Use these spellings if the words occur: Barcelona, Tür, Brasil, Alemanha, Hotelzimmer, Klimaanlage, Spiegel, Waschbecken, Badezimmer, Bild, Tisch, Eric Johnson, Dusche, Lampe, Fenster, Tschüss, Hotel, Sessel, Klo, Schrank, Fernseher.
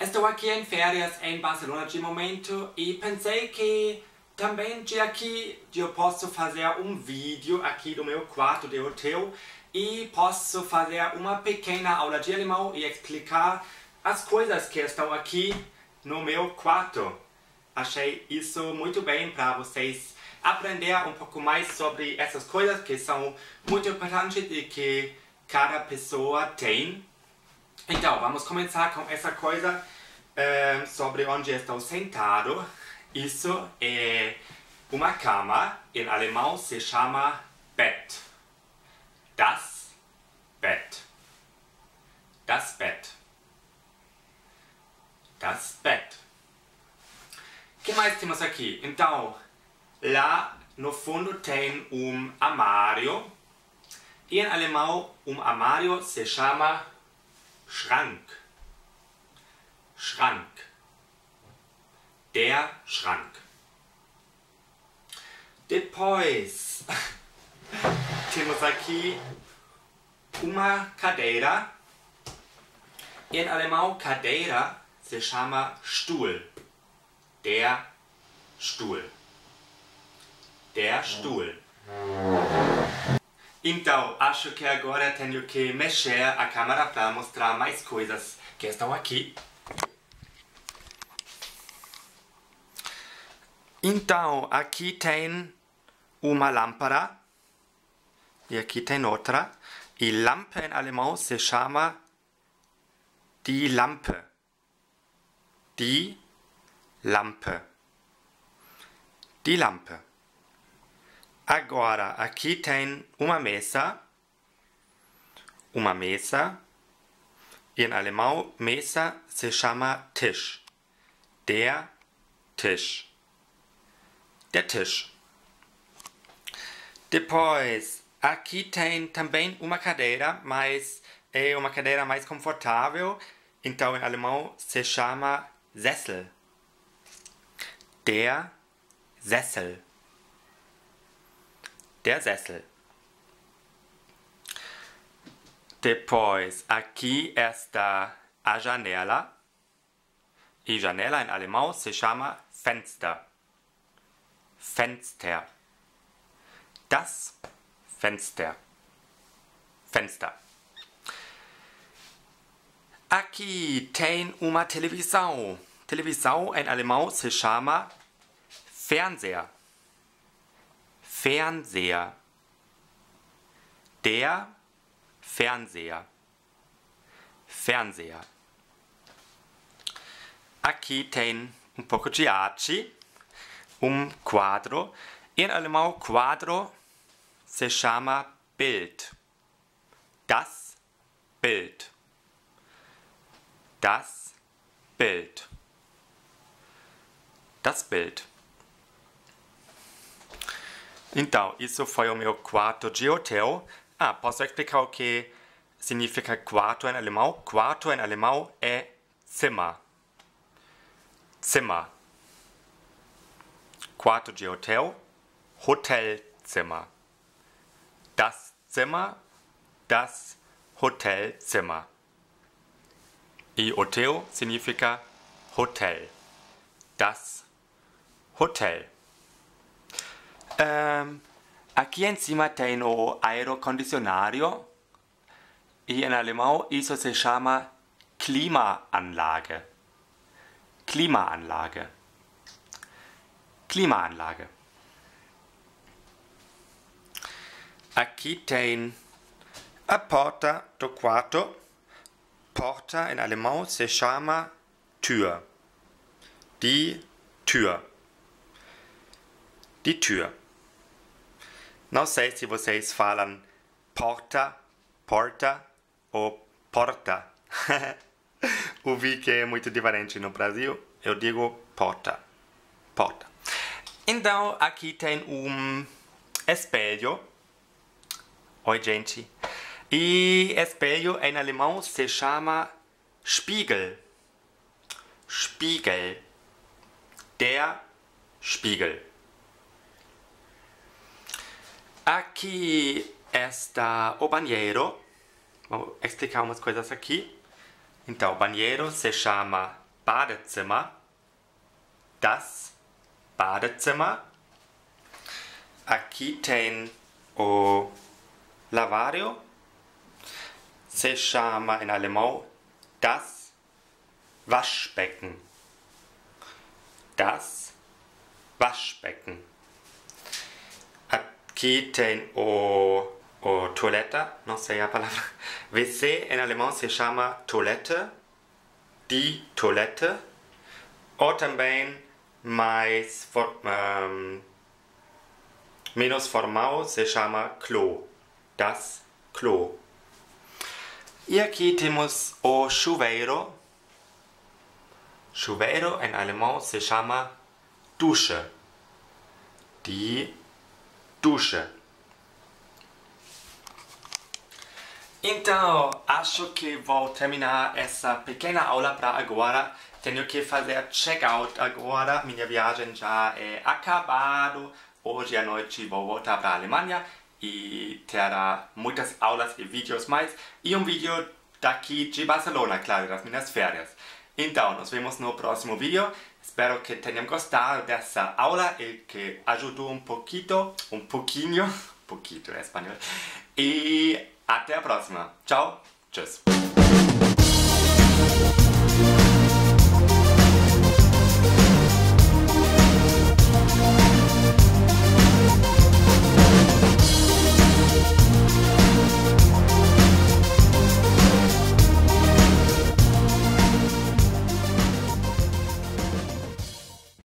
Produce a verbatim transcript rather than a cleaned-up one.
Estou aqui em férias em Barcelona de momento e pensei que também de aqui eu posso fazer um vídeo aqui do meu quarto de hotel e posso fazer uma pequena aula de alemão e explicar as coisas que estão aqui no meu quarto. Achei isso muito bem para vocês aprender um pouco mais sobre essas coisas que são muito importantes e que cada pessoa tem. Então, vamos começar com essa coisa uh, sobre onde estou sentado. Isso é uma cama. Em alemão se chama Bett. Das Bett. Das Bett. Das Bett. O que mais temos aqui? Então, lá no fundo tem um armário. E em alemão, um armário se chama Schrank. Schrank. Der Schrank. Depois, temos aqui uma cadeira. Em alemão, cadeira se chama Stuhl. Der Stuhl. Der Stuhl. Então, acho que agora tenho que mexer a câmera para mostrar mais coisas que estão aqui. Então, aqui tem uma lâmpada. E aqui tem outra. E Lampe em alemão se chama die Lampe. Die Lampe. Die Lampe. Agora, aqui tem uma mesa. Uma mesa. Em alemão, mesa se chama Tisch. Der Tisch. Der Tisch. Depois, aqui tem também uma cadeira, mas é uma cadeira mais confortável. Então, em alemão, se chama Sessel. Der Sessel. Der Sessel. Depois, aqui está a janela. E janela em alemão se chama Fenster. Fenster. Das Fenster. Fenster. Aqui tem uma televisão. Televisão em alemão se chama Fernseher. Fernseher. Der Fernseher. Fernseher. Aqui tem um pouco de arte. Um quadro. Em alemão, quadro se chama Bild. Das Bild. Das Bild. Das Bild. Então, isso foi o meu quarto de hotel. Ah, posso explicar o que significa quarto em alemão? Quarto em alemão é Zimmer. Zimmer. Quarto de hotel, Hotelzimmer. Das Zimmer, das Hotelzimmer. E hotel significa Hotel. Das Hotel. Um, aqui em cima tem o aerocondicionado. E em alemão isso se chama Klimaanlage. Klimaanlage. Klimaanlage. Aqui tem a porta do quarto. Porta em alemão se chama Tür. Die Tür. Die Tür. Não sei se vocês falam porta, porta ou porta. Ouvi que é muito diferente no Brasil. Eu digo porta. Porta. Então, aqui tem um espelho. Oi, gente. E espelho em alemão se chama Spiegel. Spiegel. Der Spiegel. Aqui está o banheiro. Vou explicar umas coisas aqui. Então, o banheiro se chama Badezimmer, das Badezimmer. Aqui tem o lavatório. Se chama em alemão das Waschbecken. Das Waschbecken. Aqui tem o, o toaleta, não sei a palavra. W C em alemão se chama toalete, die toalete. Ou também mais for, um, menos formal se chama Klo, das Klo. E aqui temos o chuveiro. Chuveiro em alemão se chama Dusche, die Dusche. Então, acho que vou terminar essa pequena aula para agora. Tenho que fazer check-out agora. Minha viagem já é acabada. Hoje à noite vou voltar para a Alemanha e terá muitas aulas e vídeos mais. E um vídeo daqui de Barcelona, claro, das minhas férias. Então, nos vemos no próximo vídeo. Espero que tenham gostado dessa aula e que ajudou um pouquinho, um pouquinho, um pouquinho em espanhol. E até a próxima. Tchau. Tschüss.